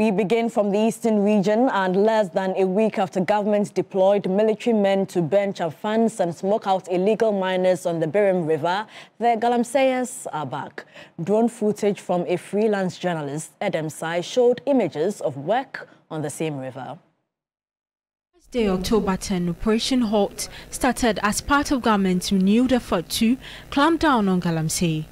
We begin from the eastern region, and less than a week after government deployed military men to burn chaffans and smoke out illegal miners on the Birim River, the Galamseyers are back. Drone footage from a freelance journalist, Edem Sai, showed images of work on the same river. Day October 10, Operation Halt started as part of government's renewed effort to clamp down on Galamsey.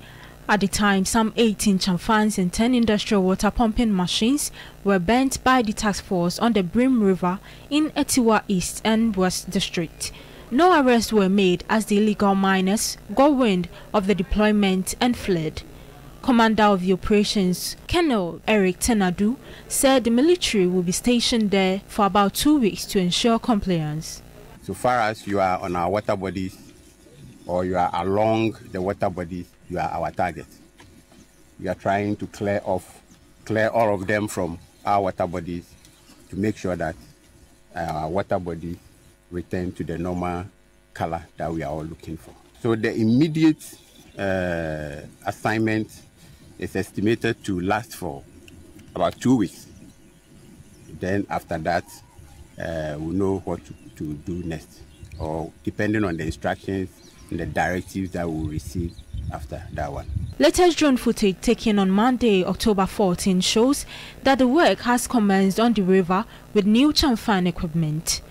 At the time, some 18 chamfans and 10 industrial water pumping machines were burnt by the task force on the Birim River in Etiwa East and West District. No arrests were made as the illegal miners got wind of the deployment and fled. Commander of the operations, Colonel Eric Tenadu, said the military will be stationed there for about 2 weeks to ensure compliance. So far as you are on our water bodies or you are along the water bodies, you are our target. We are trying to clear all of them from our water bodies to make sure that our water bodies return to the normal color that we are all looking for. So the immediate assignment is estimated to last for about 2 weeks. Then after that, we'll know what to do next, or depending on the instructions and the directives that we'll receive after that one. Latest drone footage taken on Monday, October 14, shows that the work has commenced on the river with new chamfan equipment.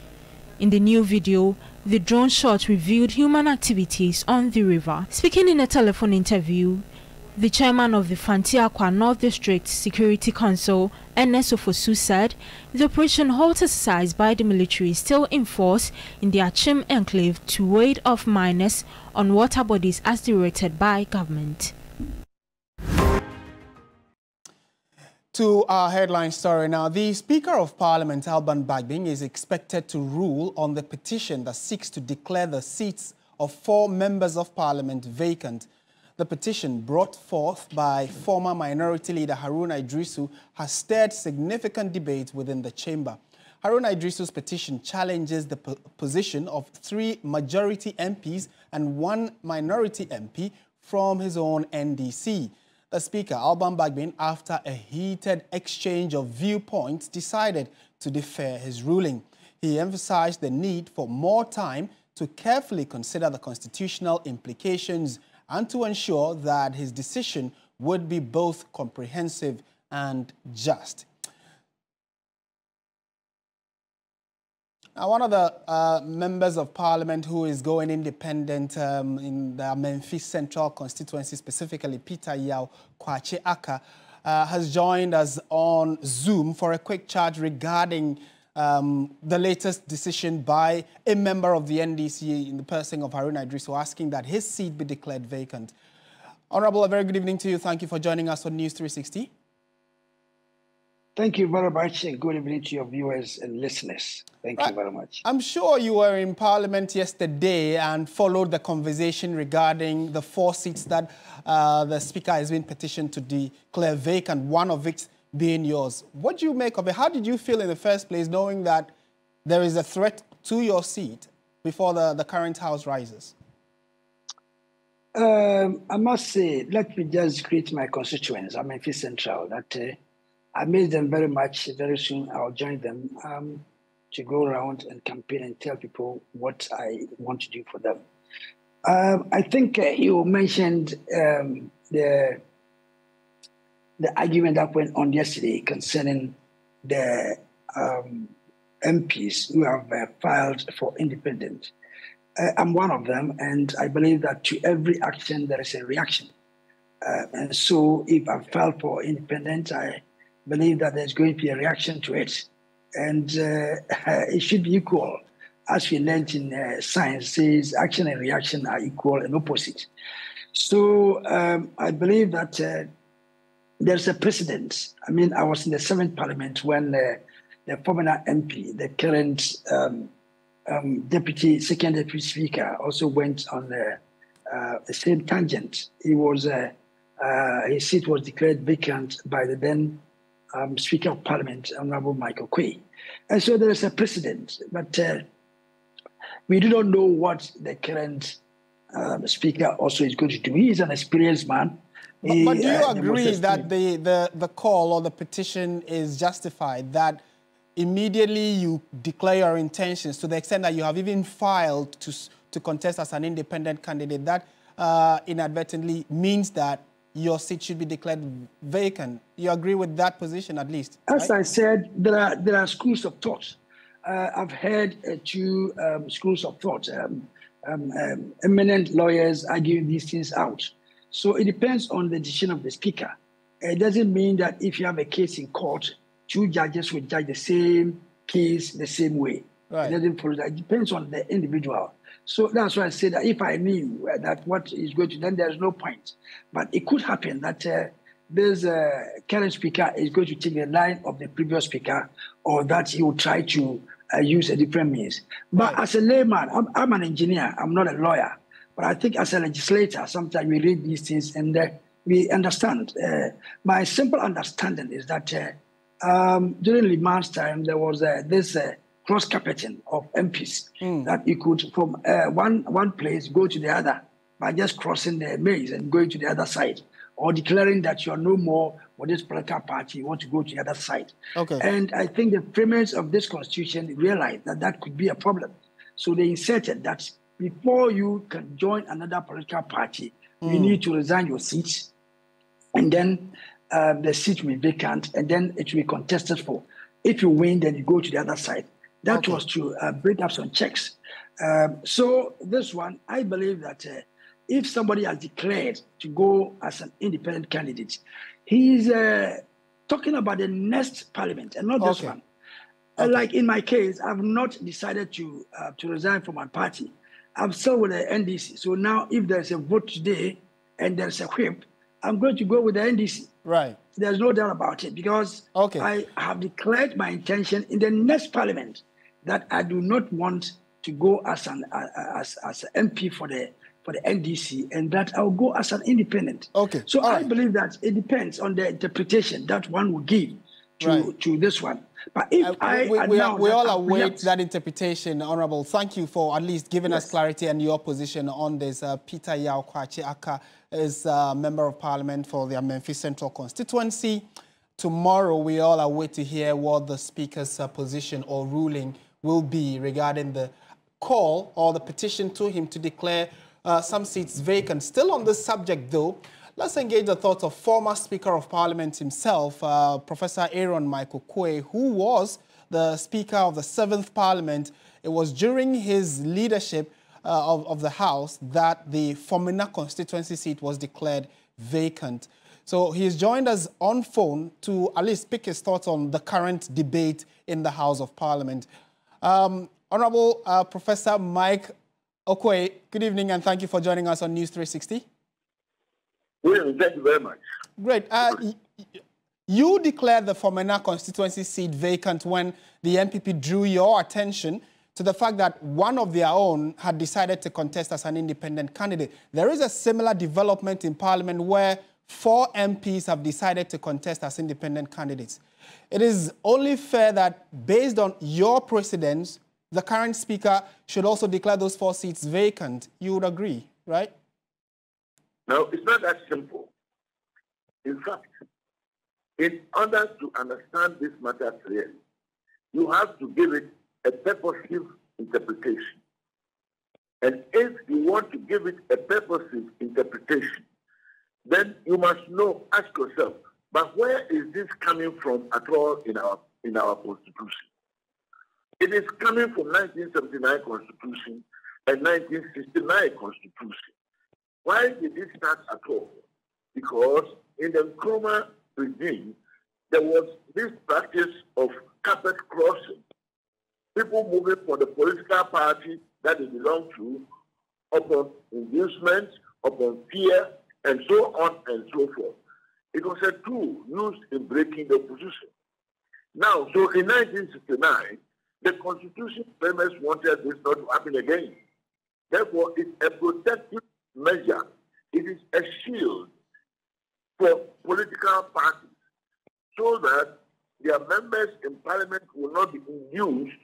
In the new video, the drone shot revealed human activities on the river. Speaking in a telephone interview, the chairman of the Fantiaqua North District Security Council, Nsofosu, said the Operation Halt exercise by the military is still in force in the Achim enclave to ward off miners on water bodies as directed by government. To our headline story now, the Speaker of Parliament, Alban Bagbin, is expected to rule on the petition that seeks to declare the seats of 4 members of Parliament vacant. The petition, brought forth by former Minority Leader Haruna Iddrisu, has stirred significant debate within the chamber. Haruna Iddrisu's petition challenges the position of 3 majority MPs and 1 minority MP from his own NDC. The Speaker, Alban Bagbin, after a heated exchange of viewpoints, decided to defer his ruling. He emphasized the need for more time to carefully consider the constitutional implications and to ensure that his decision would be both comprehensive and just. Now, one of the members of parliament who is going independent in the Memphis Central constituency, specifically Peter Yaw Kwakye-Ackah, has joined us on Zoom for a quick chat regarding the latest decision by a member of the NDC in the person of Haruna Iddrisu, asking that his seat be declared vacant. Honorable, a very good evening to you. Thank you for joining us on News 360. Thank you very much, and good evening to your viewers and listeners. Thank you very much. I'm sure you were in Parliament yesterday and followed the conversation regarding the 4 seats that the Speaker has been petitioned to declare vacant, one of which being yours. What do you make of it? How did you feel in the first place, knowing that there is a threat to your seat before the current House rises? I must say, let me just greet my constituents. I'm in Memphis Central. I miss them very much. Very soon I'll join them to go around and campaign and tell people what I want to do for them. I think you mentioned the argument that went on yesterday concerning the MPs who have filed for independent. I'm one of them, and I believe that to every action there is a reaction. And so if I filed for independent, I believe that there's going to be a reaction to it. And it should be equal. As we learned in science, says action and reaction are equal and opposite. So I believe that there's a precedent. I mean, I was in the 7th Parliament when the former MP, the current second deputy speaker, also went on the same tangent. He was, his seat was declared vacant by the then Speaker of Parliament, Honorable Michael Quay. And so there is a precedent, but we do not know what the current Speaker also is going to do. He is an experienced man. But do you agree that the call or the petition is justified, that immediately you declare your intentions to the extent that you have even filed to contest as an independent candidate, that inadvertently means that your seat should be declared vacant? You agree with that position at least? As right? I said, there are schools of thought. I've heard two schools of thought. Eminent lawyers arguing these things out. So it depends on the decision of the speaker. It doesn't mean that if you have a case in court, two judges will judge the same case the same way. Right. It doesn't follow that. It depends on the individual. So that's why I say that if I knew that what is going to, then there's no point. But it could happen that this current speaker is going to take the line of the previous speaker, or that he will try to use a different means. But right. As a layman, I'm an engineer, I'm not a lawyer. But I think as a legislator, sometimes we read these things and we understand. My simple understanding is that during Liman's time, there was this cross-carpeting of MPs that you could, from one place, go to the other by just crossing the maze and going to the other side, or declaring that you are no more for this political party, you want to go to the other side. Okay. And I think the framers of this constitution realized that that could be a problem. So they inserted that before you can join another political party, you need to resign your seat, and then the seat will be vacant, and then it will be contested for. If you win, then you go to the other side. That was to break up some checks. So this one, I believe that if somebody has declared to go as an independent candidate, he's talking about the next parliament and not this one. Like in my case, I've not decided to resign from my party. I'm still with the NDC. So now if there's a vote today and there's a whip, I'm going to go with the NDC. Right. There's no doubt about it, because I have declared my intention in the next parliament that I do not want to go as an MP for the NDC, and that I'll go as an independent. Okay. So I believe that it depends on the interpretation that one will give to this one. But if we all await that interpretation, Honorable. Thank you for at least giving us clarity and your position on this. Peter Yaw Kwakye-Ackah is a Member of Parliament for the Memphis Central constituency. Tomorrow, we all await to hear what the Speaker's position or ruling will be regarding the call or the petition to him to declare some seats vacant. Still on this subject, though, let's engage the thoughts of former Speaker of Parliament himself, Professor Aaron Michael Quay, who was the Speaker of the 7th Parliament. It was during his leadership of the House that the Fomina constituency seat was declared vacant. So he's joined us on phone to at least pick his thoughts on the current debate in the House of Parliament. Honourable Professor Mike Oquaye, good evening and thank you for joining us on News 360. Thank you very much. Great. You declared the Fomena constituency seat vacant when the MPP drew your attention to the fact that one of their own had decided to contest as an independent candidate. There is a similar development in Parliament where 4 MPs have decided to contest as independent candidates. It is only fair that, based on your precedents, the current Speaker should also declare those 4 seats vacant. You would agree, right? Now, it's not that simple. In fact, in order to understand this matter clearly, you have to give it a purposive interpretation. And if you want to give it a purposive interpretation, then you must know, ask yourself, but where is this coming from at all in our Constitution? It is coming from 1979 Constitution and 1969 Constitution. Why did this start at all? Because in the Nkrumah regime, there was this practice of carpet crossing. People moving from the political party that they belong to upon inducement, upon fear, and so on and so forth. It was a tool used in breaking the opposition. Now, so in 1969, the Constitution framers wanted this not to happen again. Therefore, it's a protective measure. It is a shield for political parties so that their members in Parliament will not be induced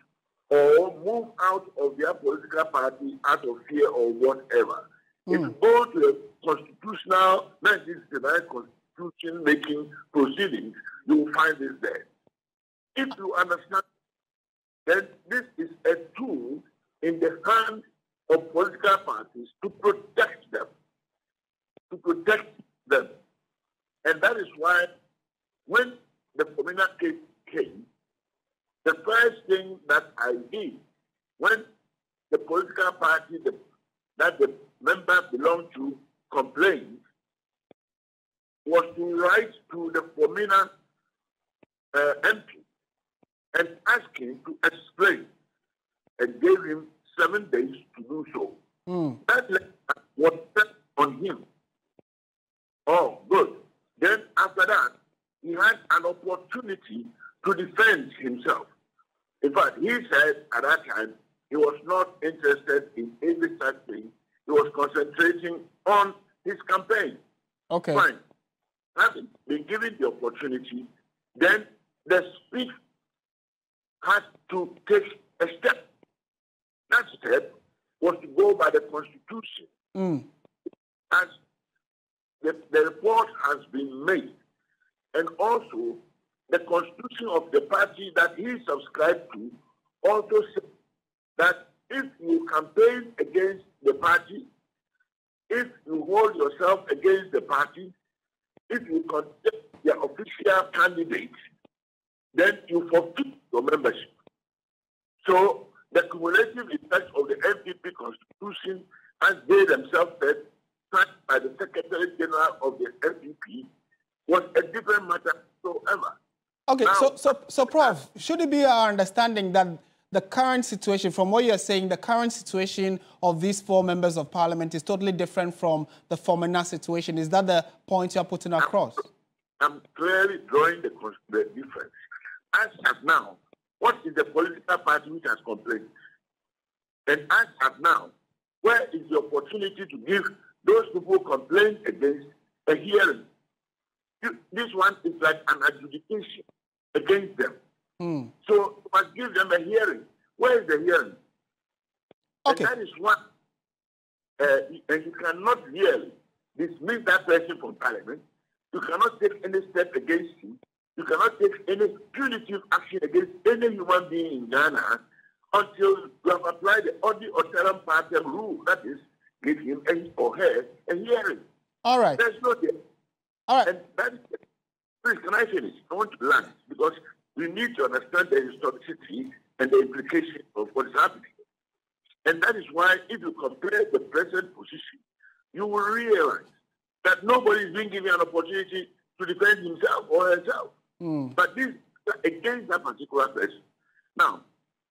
or move out of their political party out of fear or whatever. It will go to constitutional 1969 constitution-making proceedings, you will find this there. If you understand that this is a tool in the hands of political parties to protect them, And that is why when the Pomina case came, the first thing that I did when the political party that the member belonged to complained was to write to the Pomina MP and ask him to explain, and gave him 7 days to do so. That letter was set on him. Oh, good. Then after that, he had an opportunity to defend himself. In fact, he said at that time he was not interested in any such thing. He was concentrating on his campaign. Okay. Fine. Having been given the opportunity, then the speech has to take a step. That step was to go by the Constitution. As the report has been made, and also the constitution of the party that he subscribed to also said that if you campaign against the party, if you hold yourself against the party, if you contest their official candidate, then you forfeit your membership. So the cumulative effect of the MPP constitution, as they themselves said, by the Secretary General of the MPP, was a different matter whatsoever. Okay, now, so Prof, should it be our understanding that the current situation, from what you're saying, the current situation of these four members of parliament is totally different from the Fomina situation? Is that the point you're putting across? I'm clearly drawing the difference. As of now, what is the political party which has complained? And as of now, where is the opportunity to give those people complained against a hearing? This one is like an adjudication against them. So you must give them a hearing. Where is the hearing? Okay. And that is what, and you cannot really dismiss that person from parliament. You cannot take any step against him. You cannot take any punitive action against any human being in Ghana until you have applied the Odi Oteram Partem rule, that is, give him or her a hearing. All right. There's no hearing. All right. And that is, please, can I finish? I want to land because we need to understand the historicity and the implications of what is happening. And that is why, if you compare the present position, you will realize that nobody is being given an opportunity to defend himself or herself. But this is against that particular person. Now,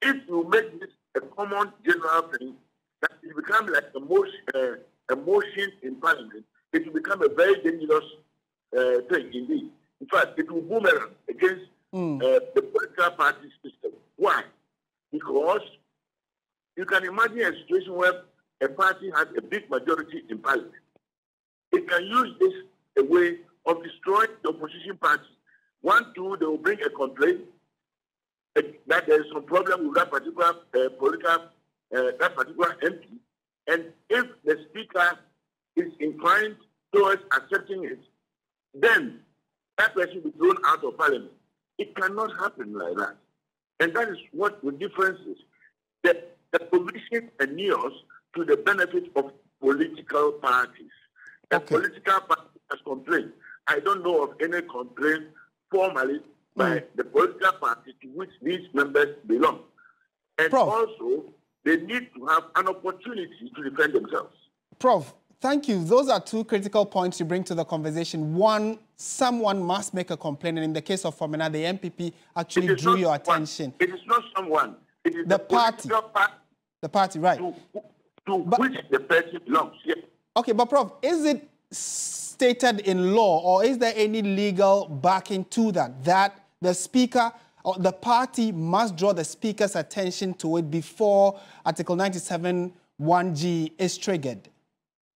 if you make this a common general thing, that it becomes like a motion in parliament, it will become a very dangerous thing indeed. In fact, it will boomerang against the political party system. Why? Because you can imagine a situation where a party has a big majority in parliament. It can use this a way of destroying the opposition party. One, two, they will bring a complaint that there is some problem with that particular political that particular MP, and if the speaker is inclined towards accepting it, then that person will be thrown out of parliament. It cannot happen like that. And that is what the difference is. The provision inures to the benefit of political parties. The political party has complained. I don't know of any complaint formally by the political party to which these members belong. And also, they need to have an opportunity to defend themselves. Prof, thank you. Those are two critical points you bring to the conversation. One, someone must make a complaint, and in the case of Fomina, the MPP actually drew your attention. It is not someone. It is the party. The party, right. To which the person belongs. Yes. Okay, but Prof, is it stated in law, or is there any legal backing to that, that the speaker, the party must draw the speaker's attention to it before Article 97 1G is triggered?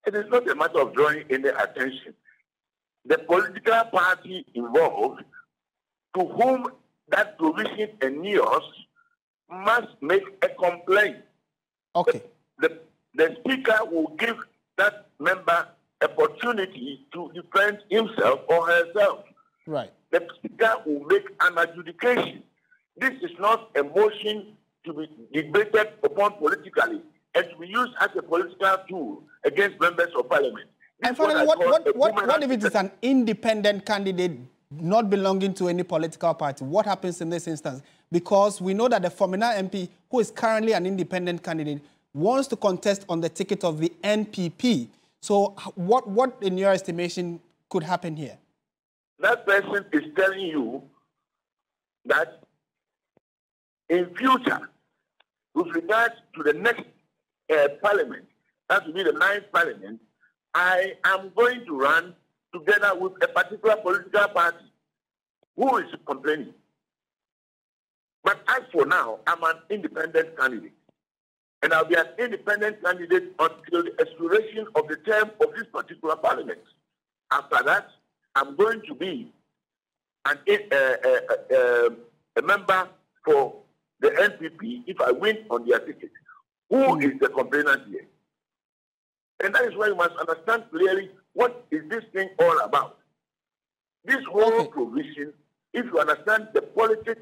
It is not a matter of drawing any attention. The political party involved, to whom that provision inures, must make a complaint. Okay. The speaker will give that member opportunity to defend himself or herself. Right. The speaker will make an adjudication. This is not a motion to be debated upon politically and to be used as a political tool against members of parliament. This and finally, what if it is an independent candidate not belonging to any political party? What happens in this instance? Because we know that the Fomina MP, who is currently an independent candidate, wants to contest on the ticket of the NPP. So what in your estimation, could happen here? That person is telling you that in future, with regard to the next parliament, that will be the 9th parliament, I am going to run together with a particular political party. Who is complaining? But as for now, I'm an independent candidate. And I'll be an independent candidate until the expiration of the term of this particular parliament. After that, I'm going to be a member for the NPP if I win on their ticket. Who is the complainant here? And that is why you must understand clearly what is this thing all about. This whole provision, if you understand the politics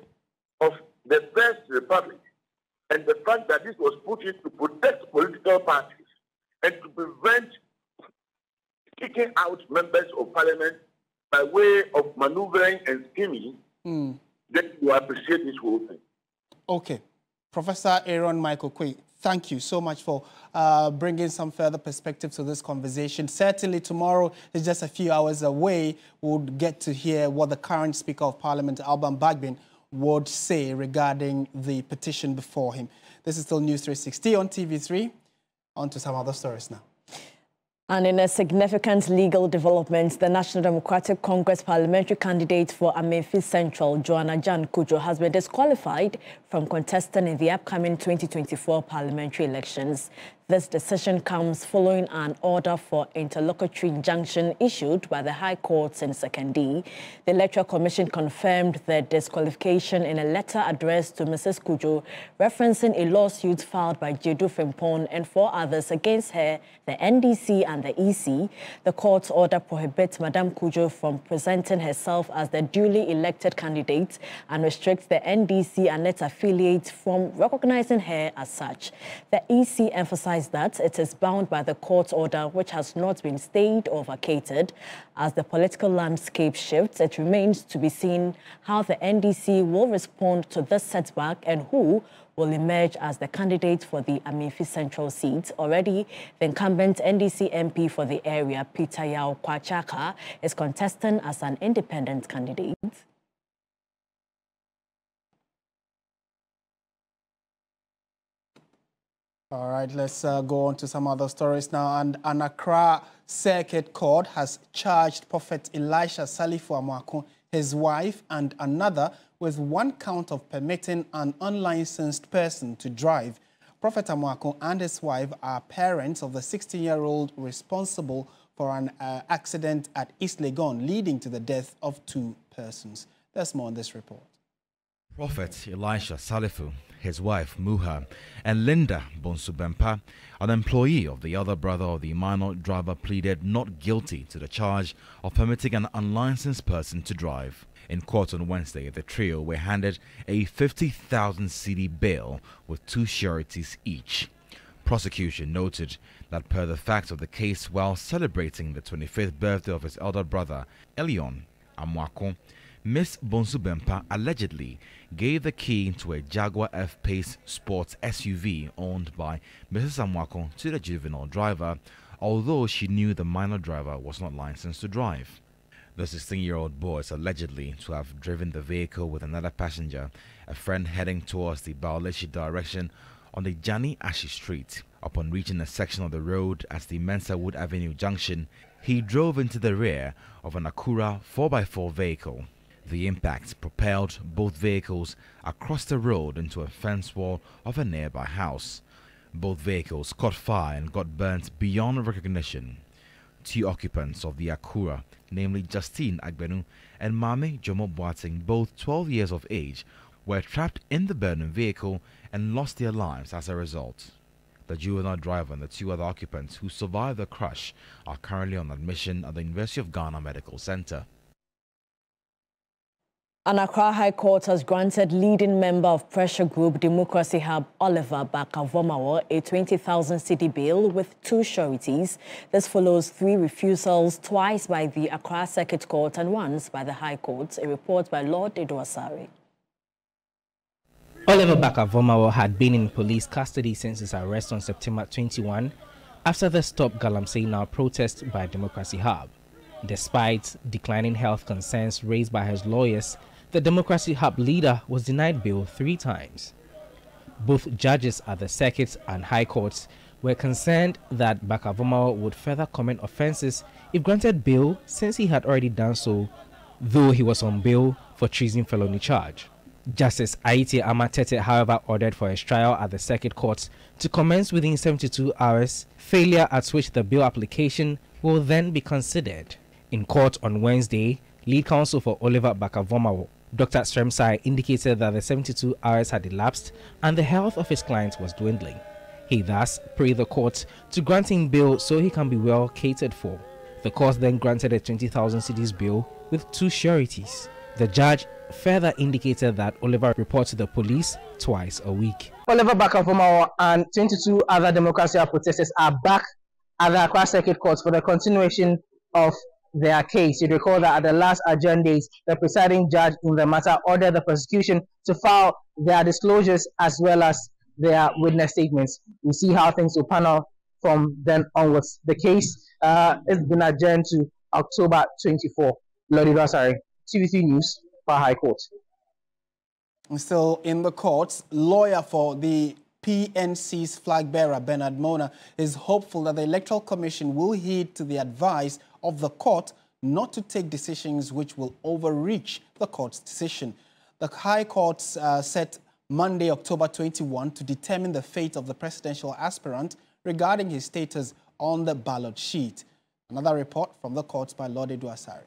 of the First Republic, and the fact that this was put in to protect political parties and to prevent kicking out members of parliament by way of maneuvering and scheming, then you appreciate this whole thing. Okay. Professor Aaron Michael Quay, thank you so much for bringing some further perspective to this conversation. Certainly tomorrow is just a few hours away. We'll get to hear what the current Speaker of Parliament, Alban Bagbin, would say regarding the petition before him. This is still News 360 on TV3. On to some other stories now. And in a significant legal development, the National Democratic Congress parliamentary candidate for Amefi Central, Joanna Jan Kujo, has been disqualified from contesting in the upcoming 2024 parliamentary elections. This decision comes following an order for interlocutory injunction issued by the High Court in Second D. The Electoral Commission confirmed the disqualification in a letter addressed to Mrs. Kujo, referencing a lawsuit filed by Jedou Fimpon and 4 others against her, the NDC and the EC. The court's order prohibits Madame Kujo from presenting herself as the duly elected candidate and restricts the NDC and its affiliates from recognizing her as such. The EC emphasized that it is bound by the court order, which has not been stayed or vacated. As the political landscape shifts, it remains to be seen how the NDC will respond to this setback and who will emerge as the candidate for the Amefi Central seat. Already, the incumbent NDC MP for the area, Peter Yaw Kwakye-Ackah, is contesting as an independent candidate. All right, let's go on to some other stories now. And an Accra Circuit Court has charged Prophet Elisha Salifu Amoako, his wife, and another with 1 count of permitting an unlicensed person to drive. Prophet Amoako and his wife are parents of the 16-year-old responsible for an accident at East Legon, leading to the death of 2 persons. There's more on this report. Prophet Elisha Salifu, his wife Muha, and Linda Bonsubempa, an employee of the other brother of the minor driver, pleaded not guilty to the charge of permitting an unlicensed person to drive. In court on Wednesday, the trio were handed a 50,000 cedi bail with 2 sureties each. Prosecution noted that per the facts of the case, while celebrating the 25th birthday of his elder brother, Elion Amwako, Ms. Bonsubempa allegedly gave the key to a Jaguar F-Pace sports SUV owned by Mrs. Amwako to the juvenile driver, although she knew the minor driver was not licensed to drive. The 16-year-old boy is allegedly to have driven the vehicle with another passenger, a friend heading towards the Baoleshi direction on the Jani Ashi Street. Upon reaching a section of the road at the Mensawood Avenue junction, he drove into the rear of an Acura 4x4 vehicle. The impact propelled both vehicles across the road into a fence wall of a nearby house. Both vehicles caught fire and got burnt beyond recognition. 2 occupants of the Acura, namely Justine Agbenu and Mame Jomo Buateng, both 12 years of age, were trapped in the burning vehicle and lost their lives as a result. The juvenile driver and the two other occupants who survived the crash are currently on admission at the University of Ghana Medical Center. An Accra High Court has granted leading member of pressure group Democracy Hub Oliver Barker-Vormawor a 20,000 cedi bail with two sureties. This follows three refusals, twice by the Accra Circuit Court and once by the High Court. A report by Lord Edua Sari. Oliver Barker-Vormawor had been in police custody since his arrest on September 21 after the Stop Galamsey Now protest by Democracy Hub. Despite declining health concerns raised by his lawyers, the Democracy Hub leader was denied bail three times. Both judges at the circuits and high courts were concerned that Barker-Vormawor would further commit offences if granted bail, since he had already done so, though he was on bail for treason felony charge. Justice Aite Amatete, however, ordered for his trial at the circuit courts to commence within 72 hours, failure at which the bail application will then be considered. In court on Wednesday, lead counsel for Oliver Barker-Vormawor, Dr. Edem Sai, indicated that the 72 hours had elapsed and the health of his client was dwindling. He thus prayed the court to grant him bail so he can be well catered for. The court then granted a 20,000 cedis bail with two sureties. The judge further indicated that Oliver reports to the police twice a week. Oliver Barker-Vormawor and 22 other Democracy protesters are back at the Accra Circuit Court for the continuation of their case. You recall that at the last adjourned days, the presiding judge in the matter ordered the prosecution to file their disclosures as well as their witness statements. We see how things will pan out from then onwards. The case has been adjourned to October 24. Lord Edua Sari, TV3 News, for High Court. Still in the courts, lawyer for the PNC's flag bearer, Bernard Mornah, is hopeful that the Electoral Commission will heed to the advice of the court not to take decisions which will overreach the court's decision. The High Court set Monday, October 21, to determine the fate of the presidential aspirant regarding his status on the ballot sheet. Another report from the courts by Lord Edua Sari.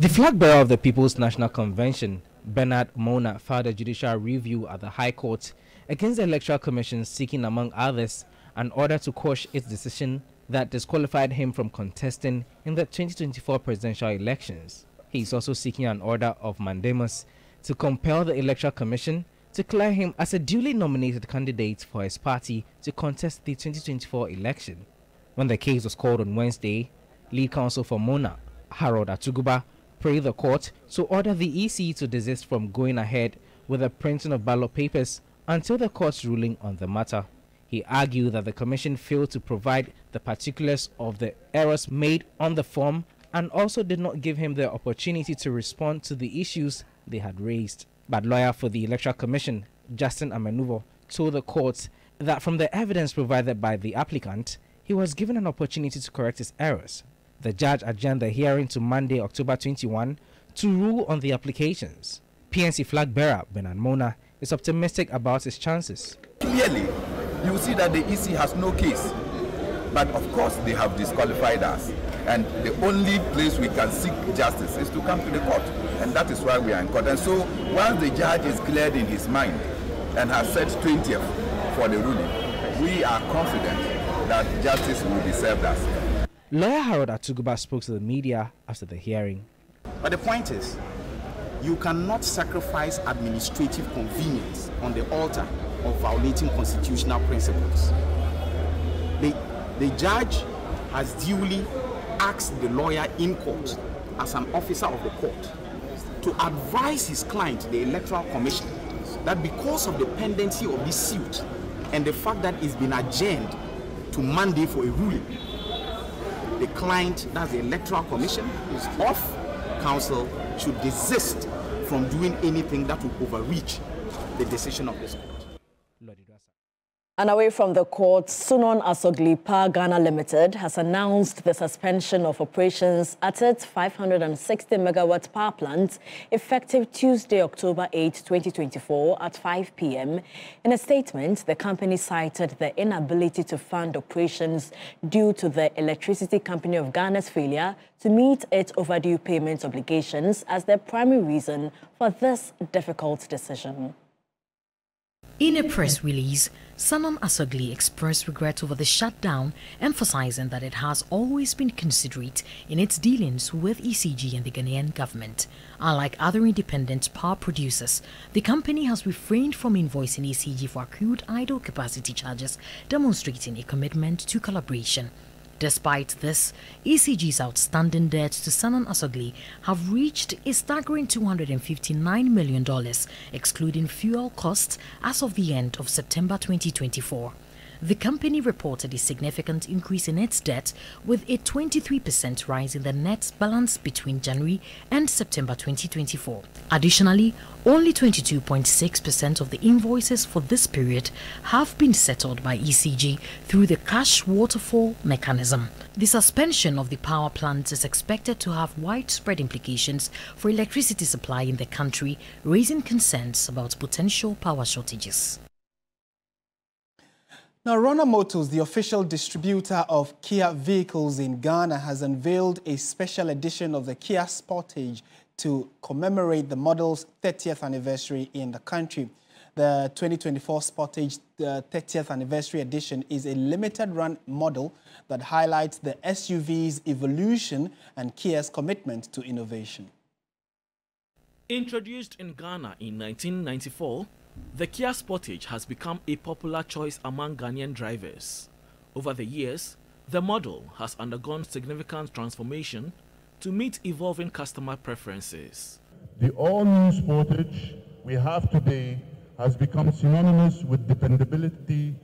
The flag bearer of the People's National Convention, Bernard Mornah, filed a judicial review at the High Court against the Electoral Commission, seeking, among others, an order to quash its decision that disqualified him from contesting in the 2024 presidential elections. He is also seeking an order of mandamus to compel the Electoral Commission to declare him as a duly nominated candidate for his party to contest the 2024 election. When the case was called on Wednesday, lead counsel for Mornah, Harold Atuguba, pray the court to order the EC to desist from going ahead with the printing of ballot papers until the court's ruling on the matter. He argued that the commission failed to provide the particulars of the errors made on the form and also did not give him the opportunity to respond to the issues they had raised. But lawyer for the Electoral Commission, Justin Amenuvo, told the court that from the evidence provided by the applicant, he was given an opportunity to correct his errors. The judge adjourned the hearing to Monday, October 21, to rule on the applications. PNC flag bearer Bernard Mornah is optimistic about his chances. Clearly, you see that the EC has no case, but of course they have disqualified us, and the only place we can seek justice is to come to the court, and that is why we are in court. And so once the judge is cleared in his mind and has set 20th for the ruling, we are confident that justice will be served us. Lawyer Harold Atuguba spoke to the media after the hearing. But the point is, you cannot sacrifice administrative convenience on the altar of violating constitutional principles. The judge has duly asked the lawyer in court, as an officer of the court, to advise his client, the Electoral Commission, that because of the pendency of this suit and the fact that it's been adjourned to Monday for a ruling, the client, that's the Electoral Commission, of counsel, should desist from doing anything that would overreach the decision of this court. And away from the court, Sunon Asogli Power Ghana Limited has announced the suspension of operations at its 560-megawatt power plant effective Tuesday, October 8, 2024 at 5 p.m. In a statement, the company cited the inability to fund operations due to the Electricity Company of Ghana's failure to meet its overdue payment obligations as the primary reason for this difficult decision. In a press release, Sunon Asogli expressed regret over the shutdown, emphasizing that it has always been considerate in its dealings with ECG and the Ghanaian government. Unlike other independent power producers, the company has refrained from invoicing ECG for accrued idle capacity charges, demonstrating a commitment to collaboration. Despite this, ECG's outstanding debt to Sunon Asogli have reached a staggering $259 million, excluding fuel costs, as of the end of September 2024. The company reported a significant increase in its debt, with a 23% rise in the net balance between January and September 2024. Additionally, only 22.6% of the invoices for this period have been settled by ECG through the cash waterfall mechanism. The suspension of the power plant is expected to have widespread implications for electricity supply in the country, raising concerns about potential power shortages. Now, Rona Motors, the official distributor of Kia vehicles in Ghana, has unveiled a special edition of the Kia Sportage to commemorate the model's 30th anniversary in the country. The 2024 Sportage 30th anniversary edition is a limited-run model that highlights the SUV's evolution and Kia's commitment to innovation. Introduced in Ghana in 1994, the Kia Sportage has become a popular choice among Ghanaian drivers. Over the years, the model has undergone significant transformation to meet evolving customer preferences. The all-new Sportage we have today has become synonymous with dependability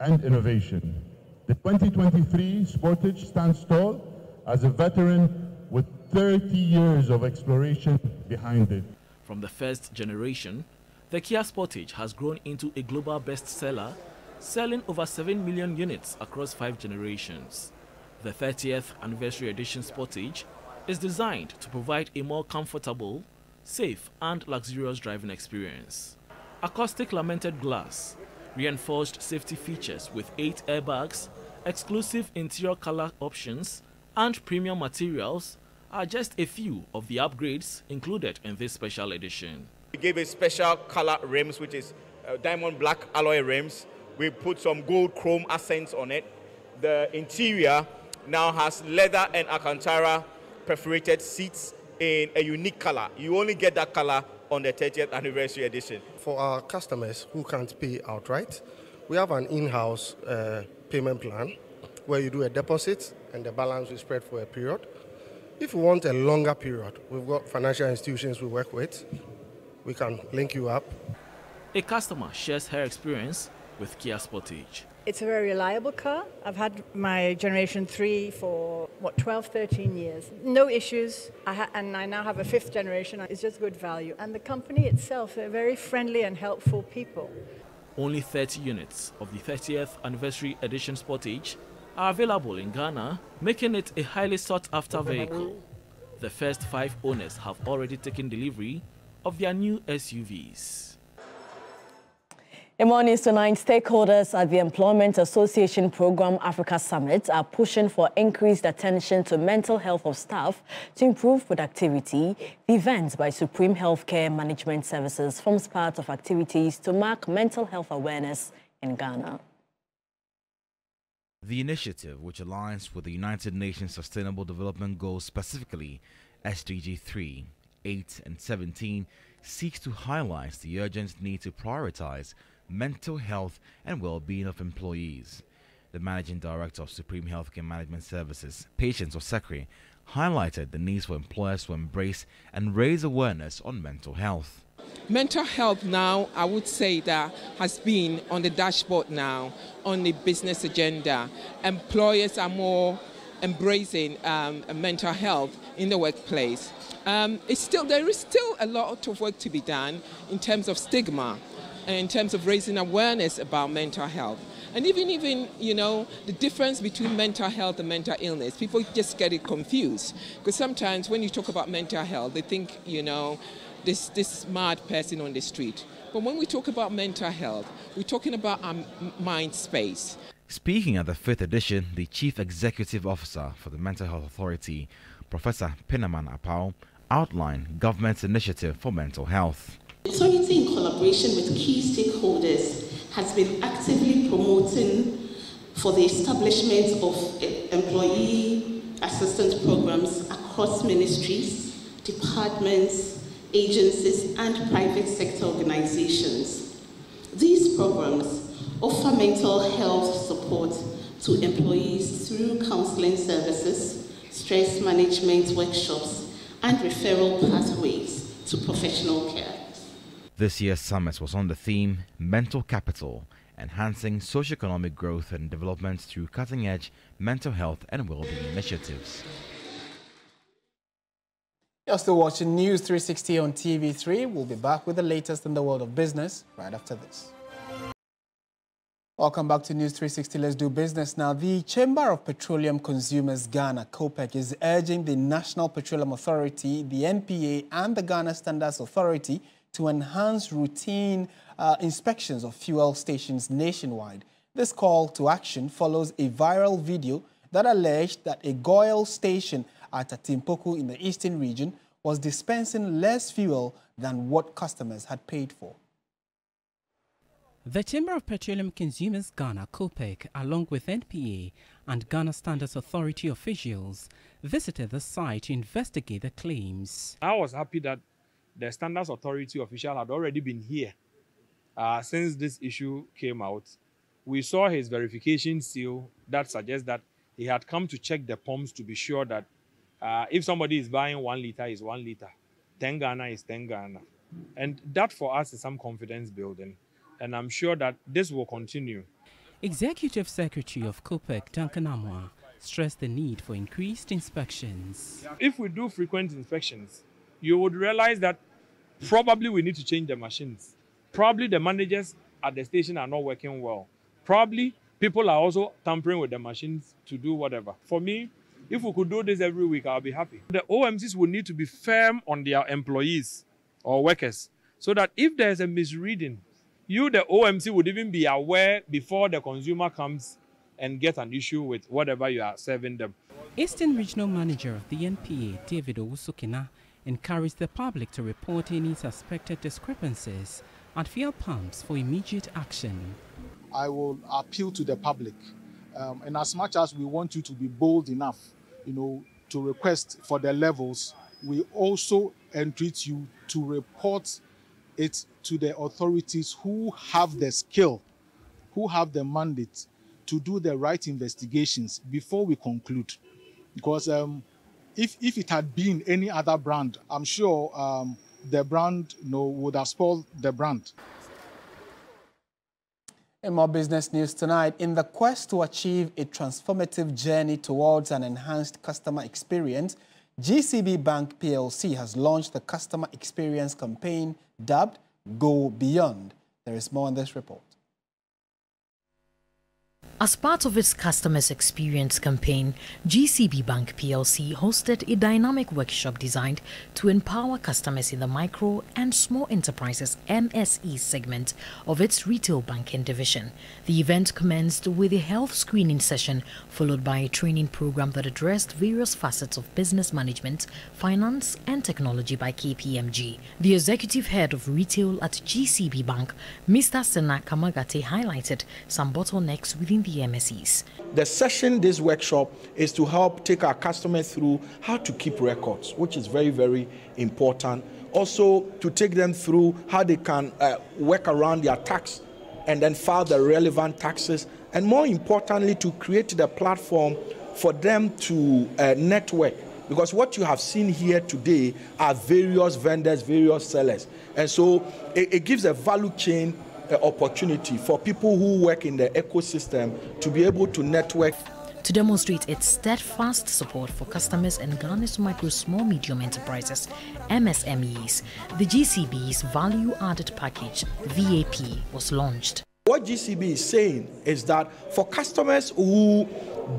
and innovation. The 2023 Sportage stands tall as a veteran with 30 years of exploration behind it. From the first generation, the Kia Sportage has grown into a global bestseller, selling over 7 million units across 5 generations. The 30th anniversary edition Sportage is designed to provide a more comfortable, safe and luxurious driving experience. Acoustic lamented glass, reinforced safety features with 8 airbags, exclusive interior color options and premium materials are just a few of the upgrades included in this special edition. We gave a special color rims, which is diamond black alloy rims. We put some gold chrome accents on it. The interior now has leather and Alcantara perforated seats in a unique color. You only get that color on the 30th anniversary edition. For our customers who can't pay outright, we have an in-house payment plan where you do a deposit and the balance is spread for a period. If you want a longer period, we've got financial institutions we work with. We can link you up. A customer shares her experience with Kia Sportage. It's a very reliable car. I've had my Generation 3 for, 12, 13 years. No issues, and I now have a 5th generation. It's just good value. And the company itself, they're very friendly and helpful people. Only 30 units of the 30th anniversary edition Sportage are available in Ghana, making it a highly sought-after vehicle. The first 5 owners have already taken delivery of their new SUVs. In more news tonight, stakeholders at the Employment Association Program Africa Summit are pushing for increased attention to mental health of staff to improve productivity. The event by Supreme Healthcare Management Services forms part of activities to mark mental health awareness in Ghana. The initiative, which aligns with the United Nations Sustainable Development Goals, specifically SDG 3, 8 and 17, seeks to highlight the urgent need to prioritize mental health and well-being of employees. The Managing Director of Supreme Healthcare Management Services, Patience Osekre, highlighted the need for employers to embrace and raise awareness on mental health. Mental health now, I would say that has been on the dashboard now, on the business agenda. Employers are more embracing mental health in the workplace. There is still a lot of work to be done in terms of stigma, and in terms of raising awareness about mental health, and even you know, the difference between mental health and mental illness. People just get it confused, because sometimes when you talk about mental health, they think, you know, this mad person on the street. But when we talk about mental health, we're talking about our mind space. Speaking at the 5th edition, the Chief Executive Officer for the Mental Health Authority, Professor Pinaman Apau, outlined government's initiative for mental health. Authority, in collaboration with key stakeholders, has been actively promoting for the establishment of employee assistance programs across ministries, departments, agencies, and private sector organizations. These programs offer mental health support to employees through counseling services, stress management workshops, and referral pathways to professional care. This year's summit was on the theme, Mental Capital, enhancing socioeconomic growth and development through cutting-edge mental health and well-being initiatives. You're still watching News 360 on TV3. We'll be back with the latest in the world of business right after this. Welcome back to News 360. Let's do business now. The Chamber of Petroleum Consumers Ghana, COPEC, is urging the National Petroleum Authority, the NPA, and the Ghana Standards Authority to enhance routine inspections of fuel stations nationwide. This call to action follows a viral video that alleged that a Goil station at Atimpoku in the eastern region was dispensing less fuel than what customers had paid for. The Chamber of Petroleum Consumers Ghana, COPEC, along with NPA and Ghana Standards Authority officials, visited the site to investigate the claims. I was happy that the Standards Authority official had already been here since this issue came out. We saw his verification seal that suggests that he had come to check the pumps to be sure that if somebody is buying 1 liter, it's 1 liter. 10 Ghana is 10 Ghana. And that for us is some confidence building. And I'm sure that this will continue. Executive Secretary of COPEC, Tankanamwa, stressed the need for increased inspections. If we do frequent inspections, you would realize that probably we need to change the machines. Probably the managers at the station are not working well. Probably people are also tampering with the machines to do whatever. For me, if we could do this every week, I'll be happy. The OMCs would need to be firm on their employees or workers so that if there's a misreading, you, the OMC, would even be aware before the consumer comes and gets an issue with whatever you are serving them. Eastern Regional Manager of the NPA, David Owusukina, encouraged the public to report any suspected discrepancies at fuel pumps for immediate action. I will appeal to the public, and as much as we want you to be bold enough, to request for the levels, we also entreat you to report it to the authorities who have the skill, who have the mandate to do the right investigations before we conclude. Because if it had been any other brand, I'm sure the brand would have spoiled the brand. In more business news tonight, in the quest to achieve a transformative journey towards an enhanced customer experience, GCB Bank PLC has launched the customer experience campaign dubbed Go Beyond. There is more on this report. As part of its Customers' Experience campaign, GCB Bank PLC hosted a dynamic workshop designed to empower customers in the micro and small enterprises MSE segment of its retail banking division. The event commenced with a health screening session, followed by a training program that addressed various facets of business management, finance and technology by KPMG. The executive head of retail at GCB Bank, Mr. Sena Kamagate, highlighted some bottlenecks within the MSEs. The session, this workshop, is to help take our customers through how to keep records, which is very, very important. Also, to take them through how they can work around their tax and then file the relevant taxes. And more importantly, to create the platform for them to network. Because what you have seen here today are various vendors, various sellers. And so it gives a value chain opportunity for people who work in the ecosystem to be able to network. To demonstrate its steadfast support for customers and Ghana's micro, small, medium enterprises, MSMEs, the GCB's value-added package, VAP, was launched. What GCB is saying is that for customers who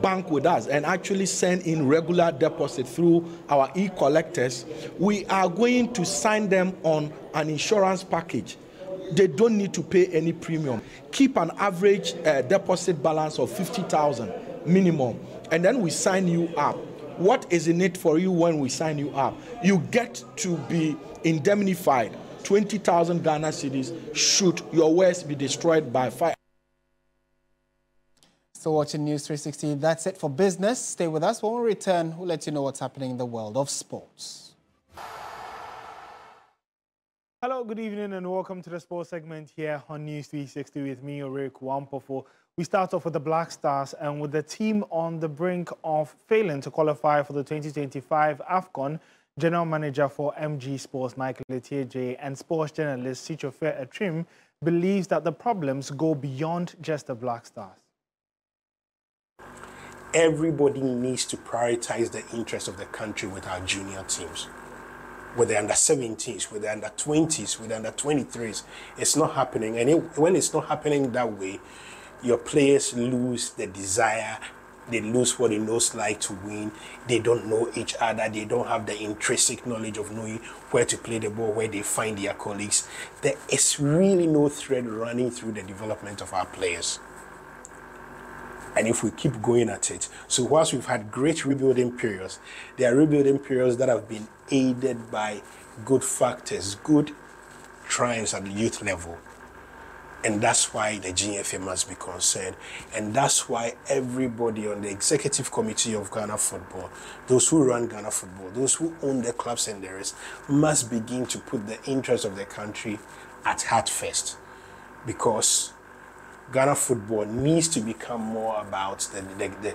bank with us and actually send in regular deposit through our e-collectors, we are going to sign them on an insurance package. They don't need to pay any premium. Keep an average deposit balance of 50,000 minimum, and then we sign you up. What is in it for you when we sign you up? You get to be indemnified 20,000 Ghana cedis should your wares be destroyed by fire. Still watching News 360. That's it for business. Stay with us. When we return, we'll let you know what's happening in the world of sports. Hello, good evening, and welcome to the sports segment here on News 360 with me, Eric Wampofo. We start off with the Black Stars and with the team on the brink of failing to qualify for the 2025 AFCON. General Manager for MG Sports, Michael Letier-J, and sports journalist Sichofer Atrim believes that the problems go beyond just the Black Stars. Everybody needs to prioritize the interests of the country with our junior teams. With the under-17s, with the under-20s, with the under-23s, it's not happening. And when it's not happening that way, your players lose the desire. They lose what they know is like to win. They don't know each other. They don't have the intrinsic knowledge of knowing where to play the ball, where they find their colleagues. There is really no thread running through the development of our players. And if we keep going at it, so whilst we've had great rebuilding periods, there are rebuilding periods that have been aided by good factors, good triumphs at the youth level. And that's why the GFA must be concerned. And that's why everybody on the executive committee of Ghana Football, those who run Ghana Football, those who own the clubs and the rest, must begin to put the interests of the country at heart first. Because Ghana Football needs to become more about the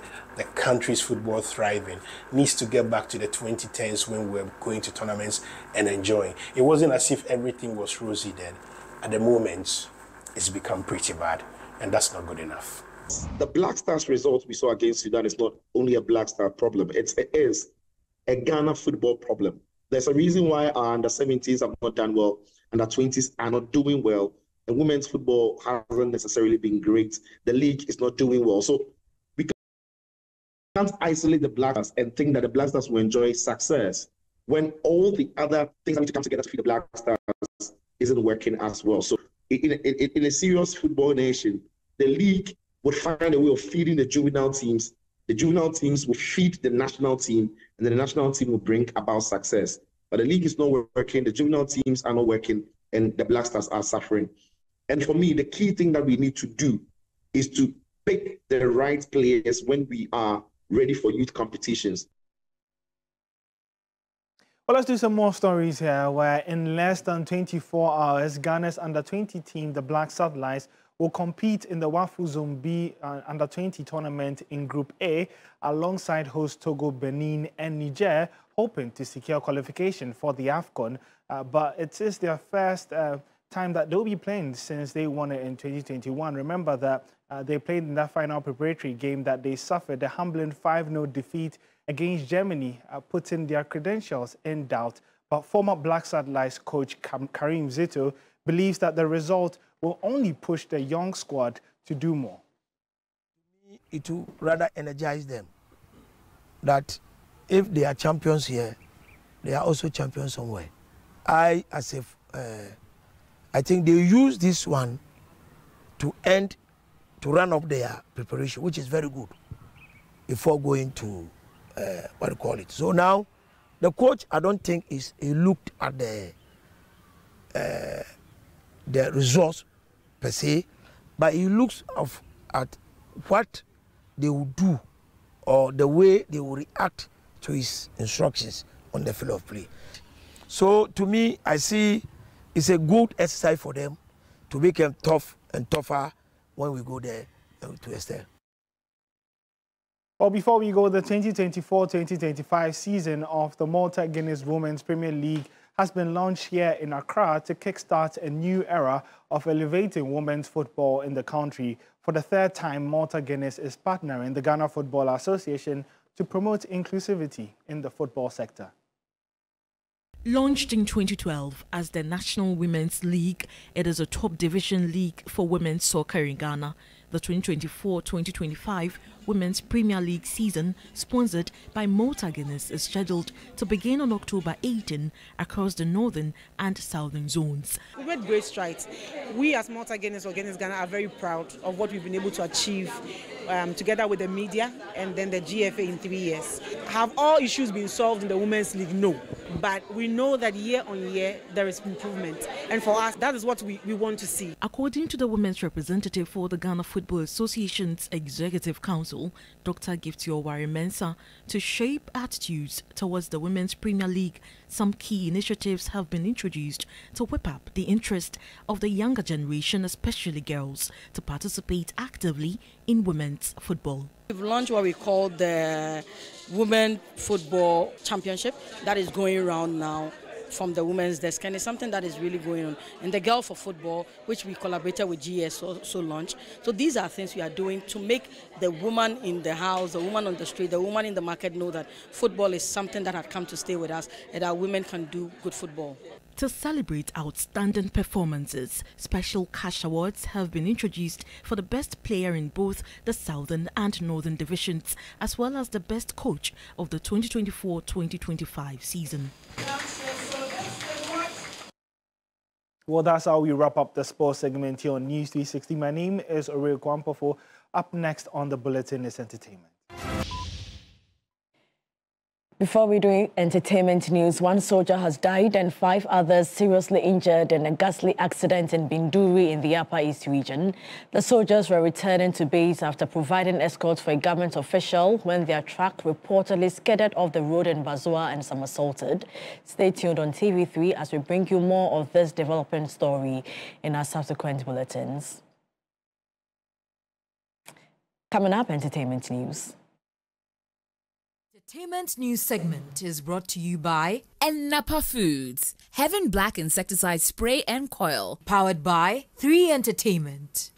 country's football thriving, needs to get back to the 2010s when we were going to tournaments and enjoying. It wasn't as if everything was rosy then. At the moment, it's become pretty bad, and that's not good enough. The Black Stars result we saw against Sudan is not only a Black Star problem, it is a Ghana football problem. There's a reason why our under-17s have not done well, under-20s are not doing well, and women's football hasn't necessarily been great. The league is not doing well. So we can't isolate the Black Stars and think that the Black Stars will enjoy success when all the other things that need to come together to feed the Black Stars isn't working as well. So in a serious football nation, the league would find a way of feeding the juvenile teams will feed the national team, and then the national team will bring about success. But the league is not working, the juvenile teams are not working, and the Black Stars are suffering. And for me, the key thing that we need to do is to pick the right players when we are ready for youth competitions. Well, let's do some more stories here, where in less than 24 hours, Ghana's under-20 team, the Black Satellites, will compete in the Wafu Zombi under-20 tournament in Group A, alongside host Togo, Benin and Niger, hoping to secure qualification for the AFCON. But it is their first time that they'll be playing since they won it in 2021. Remember that they played in that final preparatory game that they suffered a humbling 5-0 defeat against Germany, putting their credentials in doubt. But former Black Satellites coach Karim Zito believes that the result will only push the young squad to do more. It will rather energize them that if they are champions here, they are also champions somewhere. I think they use this one to run up their preparation, which is very good, before going to what do you call it. So now, the coach, I don't think he looked at the resource per se, but he looks at what they will do or the way they will react to his instructions on the field of play. So to me, I see it's a good exercise for them to make them tough and tougher when we go there to Estelle. Well, before we go, the 2024-2025 season of the Malta Guinness Women's Premier League has been launched here in Accra to kickstart a new era of elevating women's football in the country. For the third time, Malta Guinness is partnering the Ghana Football Association to promote inclusivity in the football sector. Launched in 2012 as the National Women's League, it is a top division league for women's soccer in Ghana. The 2024-2025 Women's Premier League season, sponsored by Malta Guinness, is scheduled to begin on October 18 across the northern and southern zones. We've made great strides. We as Malta Guinness or Guinness Ghana are very proud of what we've been able to achieve together with the media and then the GFA in 3 years. Have all issues been solved in the Women's League? No. but we know that year on year there is improvement, and for us that is what we want to see. According to the women's representative for the Ghana Football Association's Executive Council, Dr. Gifty Owari-Mensah, to shape attitudes towards the Women's Premier League, some key initiatives have been introduced to whip up the interest of the younger generation, especially girls, to participate actively in women's football. We've launched what we call the Women Football Championship that is going around now from the women's desk, and it's something that is really going on. And the Girl for Football, which we collaborated with GS, also launched. So these are things we are doing to make the woman in the house, the woman on the street, the woman in the market know that football is something that has come to stay with us and that women can do good football. To celebrate outstanding performances, special cash awards have been introduced for the best player in both the Southern and Northern divisions, as well as the best coach of the 2024-2025 season. Well, that's how we wrap up the sports segment here on News 360. My name is Oreo Kwampofo. Up next on the bulletin is entertainment. Before we do entertainment news, one soldier has died and 5 others seriously injured in a ghastly accident in Binduri in the Upper East region. The soldiers were returning to base after providing escorts for a government official when their truck reportedly skidded off the road in Bazoa and somersaulted. Stay tuned on TV3 as we bring you more of this developing story in our subsequent bulletins. Coming up, entertainment news. Entertainment news segment is brought to you by Enapa Foods, Heaven Black Insecticide Spray and Coil, powered by 3 Entertainment.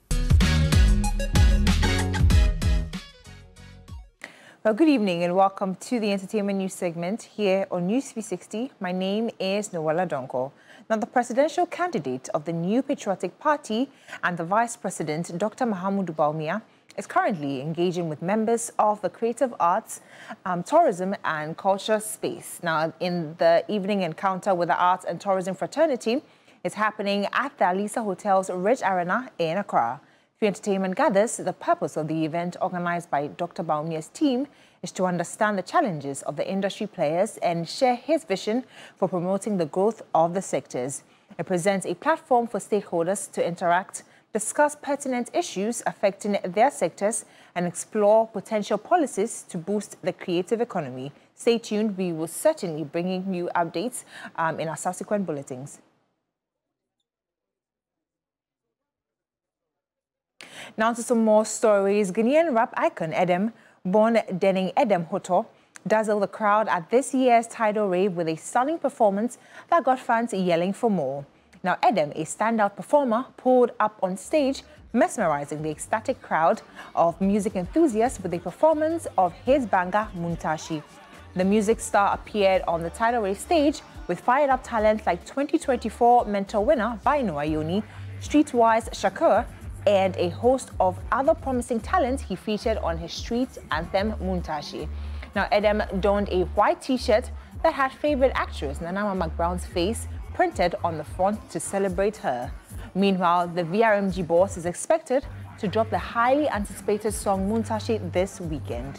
Well, good evening and welcome to the entertainment news segment here on News 360. My name is Noella Donko. Now, the presidential candidate of the New Patriotic Party and the Vice President, Dr. Mahamudu Bawumia, is currently engaging with members of the creative arts, tourism and culture space. Now, in the evening encounter with the arts and tourism fraternity is happening at the Alisa Hotel's Ridge Arena in Accra. 3 Entertainment gathers the purpose of the event organized by Dr. Bawumia's team is to understand the challenges of the industry players and share his vision for promoting the growth of the sectors. It presents a platform for stakeholders to interact, discuss pertinent issues affecting their sectors, and explore potential policies to boost the creative economy. Stay tuned. We will certainly bring in new updates in our subsequent bulletins. Now to some more stories. Ghanaian rap icon Edem, born Denning Edem Hotor, dazzled the crowd at this year's Tidal Rave with a stunning performance that got fans yelling for more. Now, Edem, a standout performer, pulled up on stage, mesmerizing the ecstatic crowd of music enthusiasts with a performance of his banger, Muntashi. The music star appeared on the Tidal Wave stage with fired-up talent like 2024 mentor winner Vaino Ayoni, Streetwise Shakur, and a host of other promising talent he featured on his street anthem, Muntashi. Now, Edem donned a white T-shirt that had favorite actress Nanama McBrown's face printed on the front to celebrate her. Meanwhile, the VRMG boss is expected to drop the highly anticipated song Muntashi this weekend.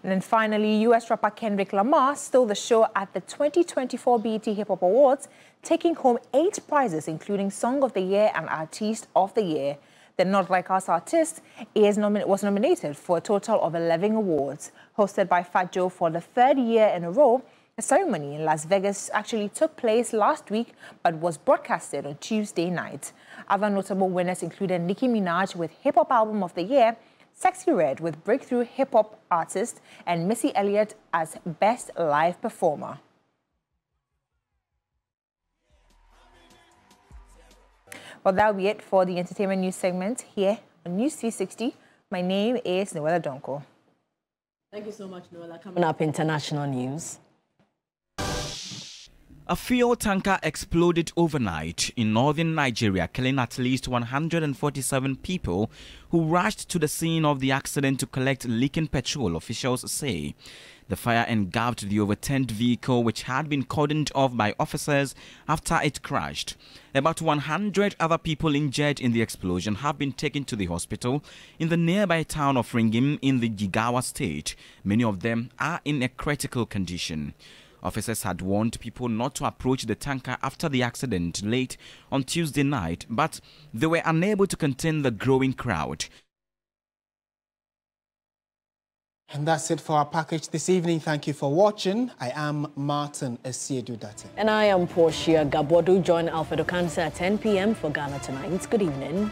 And then finally, US rapper Kendrick Lamar stole the show at the 2024 BET Hip Hop Awards, taking home 8 prizes, including Song of the Year and Artist of the Year. The Not Like Us artist was nominated for a total of 11 awards. Hosted by Fat Joe for the 3rd year in a row, the ceremony in Las Vegas actually took place last week but was broadcasted on Tuesday night. Other notable winners included Nicki Minaj with Hip Hop Album of the Year, Sexy Red with Breakthrough Hip Hop Artist, and Missy Elliott as Best Live Performer. Well, that'll be it for the entertainment news segment here on News 360. My name is Noella Donko. Thank you so much, Noella. Coming up, international news. A fuel tanker exploded overnight in northern Nigeria, killing at least 147 people who rushed to the scene of the accident to collect leaking petrol, officials say. The fire engulfed the overturned vehicle, which had been cordoned off by officers after it crashed. About 100 other people injured in the explosion have been taken to the hospital in the nearby town of Ringim in the Jigawa state. Many of them are in a critical condition. Officers had warned people not to approach the tanker after the accident late on Tuesday night, but they were unable to contain the growing crowd. And that's it for our package this evening. Thank you for watching. I am Martin Esiedudate. And I am Portia Gabodu. Join Alfredo Kansa at 10 p.m. for Ghana Tonight. Good evening.